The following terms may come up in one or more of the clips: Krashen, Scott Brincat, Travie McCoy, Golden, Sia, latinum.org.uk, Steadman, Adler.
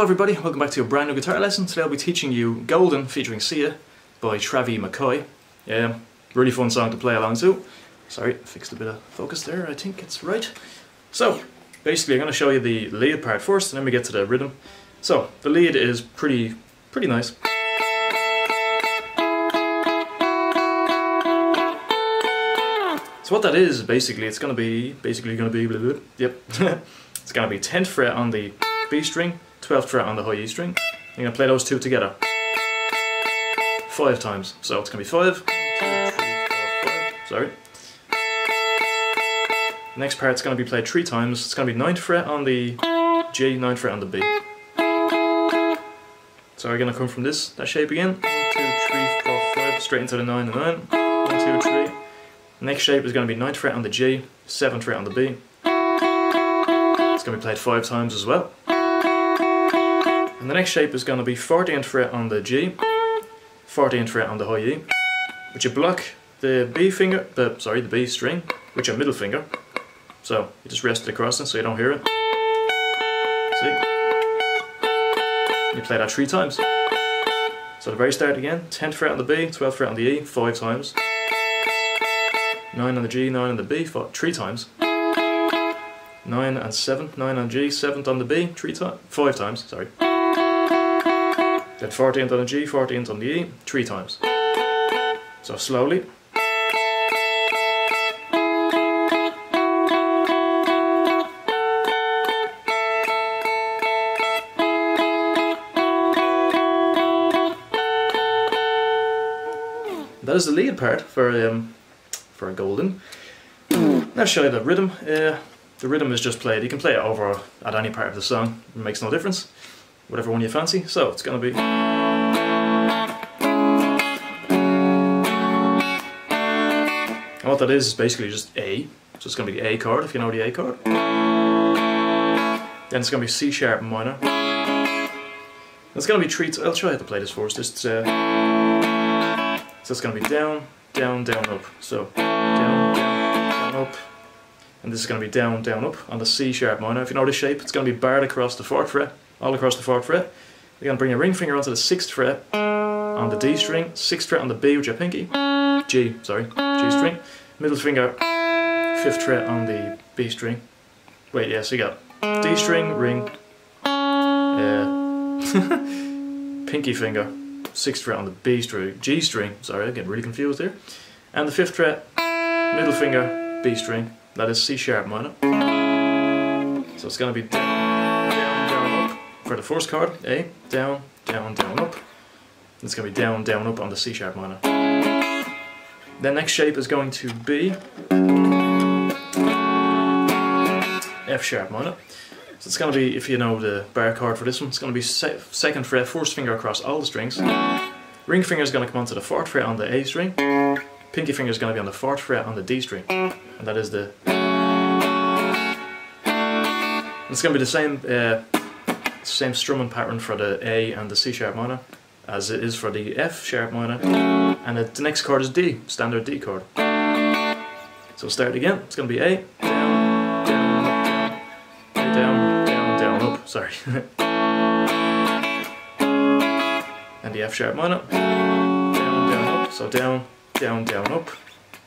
Hello everybody, welcome back to your brand new guitar lesson. Today I'll be teaching you Golden featuring Sia by Travie McCoy. Really fun song to play along to. Sorry, fixed a bit of focus there, I think it's right. So, basically I'm going to show you the lead part first and then we get to the rhythm. So, the lead is pretty nice. So what that is, basically, it's going to be, blah, blah, blah. Yep. It's going to be 10th fret on the B string, 12th fret on the high E string. You're going to play those two together 5 times. So it's going to be 5. 1, 2, 3, 4, 5. Sorry. Next part's going to be played 3 times. It's going to be 9th fret on the G, 9th fret on the B. So we're going to come from that shape again. 1, 2, 3, 4, 5. Straight into the 9 and 9. 1, 2, 3. Next shape is going to be 9th fret on the G, 7th fret on the B. It's going to be played 5 times as well. And the next shape is going to be 14th fret on the G, 14th fret on the high E, which you block the B finger, sorry, the B string, with your middle finger. So you just rest it across it so you don't hear it. See? You play that 3 times. So the very start again, 10th fret on the B, 12th fret on the E, 5 times. 9 on the G, 9 on the B, 3 times. 9 and 7, 9 on G, 7th on the B, 5 times, sorry. Then 14th on the G, 14th on the E, 3 times. So slowly. That is the lead part for Golden. Now show you the rhythm. The rhythm is just played. You can play it over at any part of the song. It makes no difference. Whatever one you fancy. So it's going to be. And what that is basically just A. So it's going to be the A chord, if you know the A chord. Then it's going to be C sharp minor. And it's going to be I'll try to play this first. So it's going to be down, down, down, up. So down, down, down, up. And this is going to be down, down, up on the C sharp minor. If you know this shape, it's going to be barred across the 4th fret, all across the 4th fret. You're going to bring your ring finger onto the 6th fret on the D string, 6th fret on the B with your pinky, G string, middle finger, 5th fret on the B string. Wait, yeah, so you got D string, ring, pinky finger, 6th fret on the B string, G string, sorry, I get really confused there, and the 5th fret, middle finger, B string. That is C sharp minor. So it's going to be down, down, down, up for the first chord, A, down, down, down, up. And it's going to be down, down, up on the C sharp minor. The next shape is going to be F sharp minor. So it's going to be, if you know the bar chord for this one, it's going to be 2nd fret, 1st finger across all the strings. Ring finger is going to come onto the 4th fret on the A string. Pinky finger is going to be on the 4th fret on the D string, and that is the. And it's going to be the same strumming pattern for the A and the C sharp minor, as it is for the F sharp minor, and the next chord is D, standard D chord. So we'll start again. It's going to be A, down, down, up, down, down, down, down, up. Sorry. And the F sharp minor, down, down, up. So down. Down, down, up,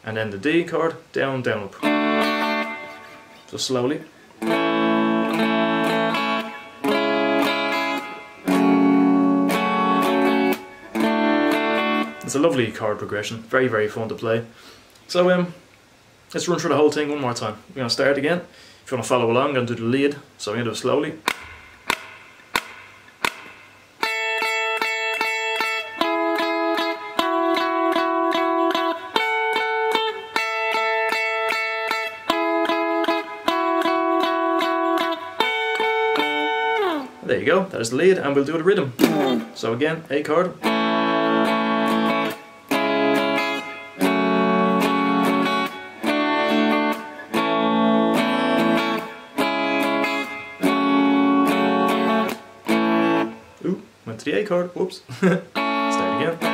and then the D chord, down, down, up. So slowly. It's a lovely chord progression, very, very fun to play. So let's run through the whole thing one more time. We're going to start again. If you want to follow along, I'm going to do the lead, so we're going to do it slowly. There you go, that is the lead, and we'll do the rhythm. So again, A chord. Ooh, went to the A chord, whoops. Start again.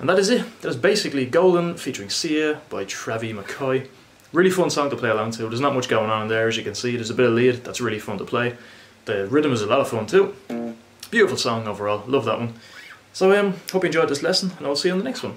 And that is it. That's basically Golden featuring Sia by Travie McCoy. Really fun song to play along to. There's not much going on in there, as you can see. There's a bit of lead that's really fun to play. The rhythm is a lot of fun too. Beautiful song overall. Love that one. So hope you enjoyed this lesson, and I'll see you on the next one.